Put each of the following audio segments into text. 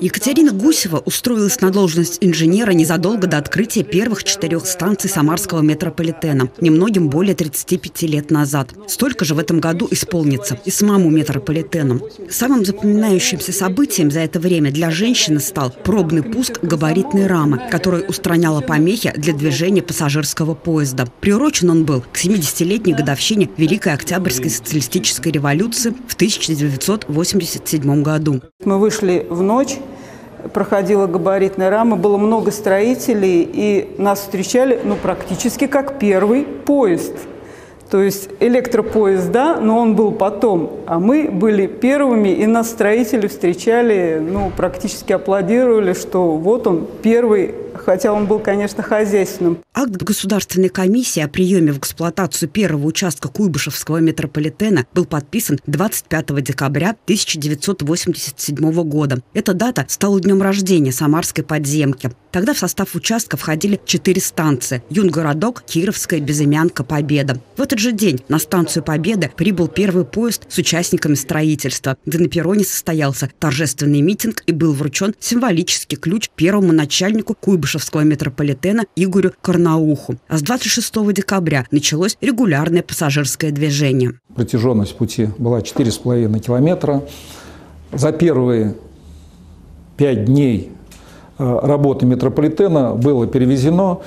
Екатерина Гусева устроилась на должность инженера незадолго до открытия первых 4 станций Самарского метрополитена, немногим более 35 лет назад. Столько же в этом году исполнится и самому метрополитену. Самым запоминающимся событием за это время для женщины стал пробный пуск габаритной рамы, которая устраняла помехи для движения пассажирского поезда. Приурочен он был к 70-летней годовщине Великой Октябрьской социалистической революции в 1987 году. Мы вышли в ночь, проходила габаритная рама, было много строителей, и нас встречали практически как первый поезд. То есть электропоезда, но он был потом, а мы были первыми, и нас строители встречали, практически аплодировали, что вот он первый, хотя он был, конечно, хозяйственным. Акт Государственной комиссии о приеме в эксплуатацию первого участка Куйбышевского метрополитена был подписан 25 декабря 1987 года. Эта дата стала днем рождения Самарской подземки. Тогда в состав участка входили 4 станции – Юнгородок, Кировская, Безымянка, Победа. В этот же день на станцию Победы прибыл первый поезд с участниками строительства, где на перроне состоялся торжественный митинг и был вручен символический ключ первому начальнику Куйбышевского метрополитена Игорю Карнауху. А с 26 декабря началось регулярное пассажирское движение. Протяженность пути была 4,5 километра. За первые 5 дней работы метрополитена было перевезено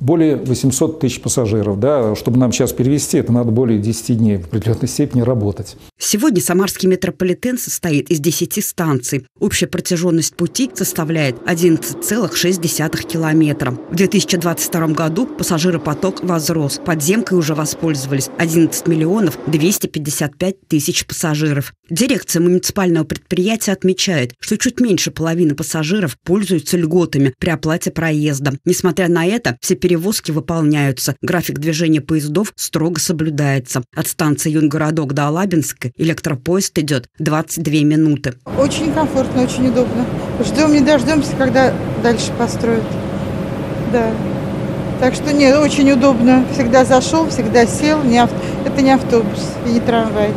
более 800 тысяч пассажиров. Да, чтобы нам сейчас перевезти, это надо более 10 дней в определенной степени работать. Сегодня Самарский метрополитен состоит из 10 станций. Общая протяженность пути составляет 11,6 километра. В 2022 году пассажиропоток возрос. Подземкой уже воспользовались 11 миллионов 255 тысяч пассажиров. Дирекция муниципального предприятия отмечает, что чуть меньше половины пассажиров пользуются льготами при оплате проезда. Несмотря на это, все перевозки выполняются. График движения поездов строго соблюдается. От станции Юнгородок до Алабинской электропоезд идет 22 минуты. Очень комфортно, очень удобно. Ждем, не дождемся, когда дальше построят. Да. Так что не очень удобно. Всегда зашел, всегда сел. Это не автобус и не трамвай.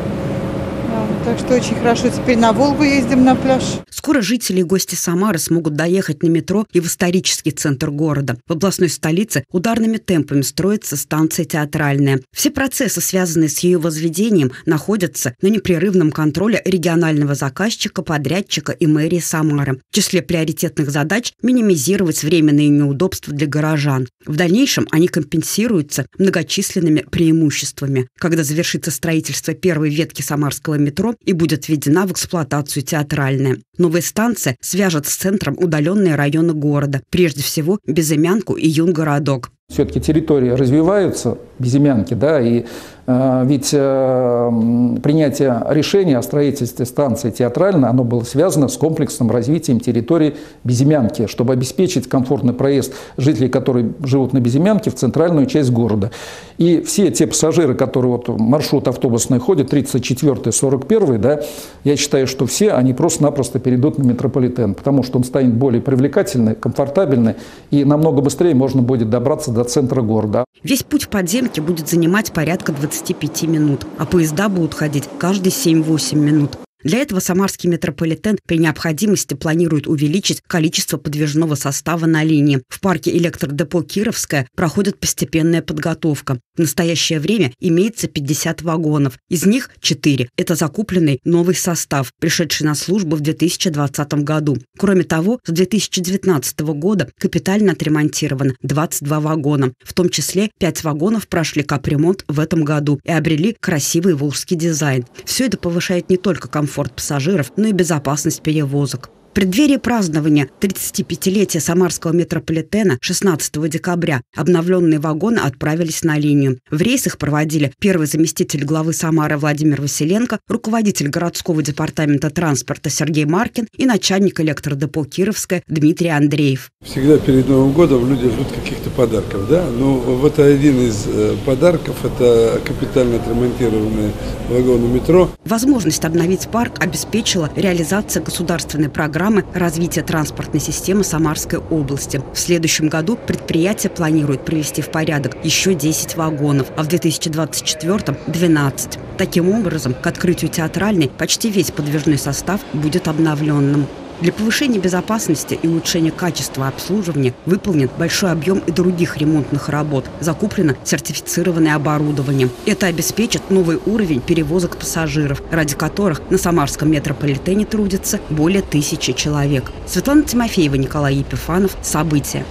Так что очень хорошо. Теперь на Волгу ездим на пляж. Скоро жители и гости Самары смогут доехать на метро и в исторический центр города. В областной столице ударными темпами строится станция «Театральная». Все процессы, связанные с ее возведением, находятся на непрерывном контроле регионального заказчика, подрядчика и мэрии Самары. В числе приоритетных задач – минимизировать временные неудобства для горожан. В дальнейшем они компенсируются многочисленными преимуществами. Когда завершится строительство первой ветки Самарского метро и будет введена в эксплуатацию «Театральная». Новая станция свяжет с центром удаленные районы города, прежде всего Безымянку и Юнгородок. Все-таки территории развиваются, Безымянки, да, и ведь принятие решения о строительстве станции «Театральная», оно было связано с комплексным развитием территории Безымянки, чтобы обеспечить комфортный проезд жителей, которые живут на Безымянке, в центральную часть города. И все те пассажиры, которые маршрут автобусный ходит, 34-й, 41-й, да, я считаю, что все они просто-напросто перейдут на метрополитен, потому что он станет более привлекательный, комфортабельный, и намного быстрее можно будет добраться до центра города. Весь путь в подземке будет занимать порядка 25 минут, а поезда будут ходить каждые 7-8 минут. Для этого Самарский метрополитен при необходимости планирует увеличить количество подвижного состава на линии. В парке «Электродепо» Кировская проходит постепенная подготовка. В настоящее время имеется 50 вагонов. Из них 4 – это закупленный новый состав, пришедший на службу в 2020 году. Кроме того, с 2019 года капитально отремонтировано 22 вагона. В том числе 5 вагонов прошли капремонт в этом году и обрели красивый волжский дизайн. Все это повышает не только комфорт пассажиров, но и безопасность перевозок. В преддверии празднования 35-летия Самарского метрополитена 16 декабря обновленные вагоны отправились на линию. В рейс их проводили первый заместитель главы Самары Владимир Василенко, руководитель городского департамента транспорта Сергей Маркин и начальник электродепо Кировская Дмитрий Андреев. Всегда перед Новым годом люди ждут каких-то подарков, да? Но вот один из подарков – это капитально отремонтированные вагоны метро. Возможность обновить парк обеспечила реализация государственной программы развития транспортной системы Самарской области. В следующем году предприятие планирует привести в порядок еще 10 вагонов, а в 2024-м – 12. Таким образом, к открытию «Театральной» почти весь подвижной состав будет обновленным. Для повышения безопасности и улучшения качества обслуживания выполнен большой объем и других ремонтных работ. Закуплено сертифицированное оборудование. Это обеспечит новый уровень перевозок пассажиров, ради которых на Самарском метрополитене трудится более 1000 человек. Светлана Тимофеева, Николай Епифанов. События.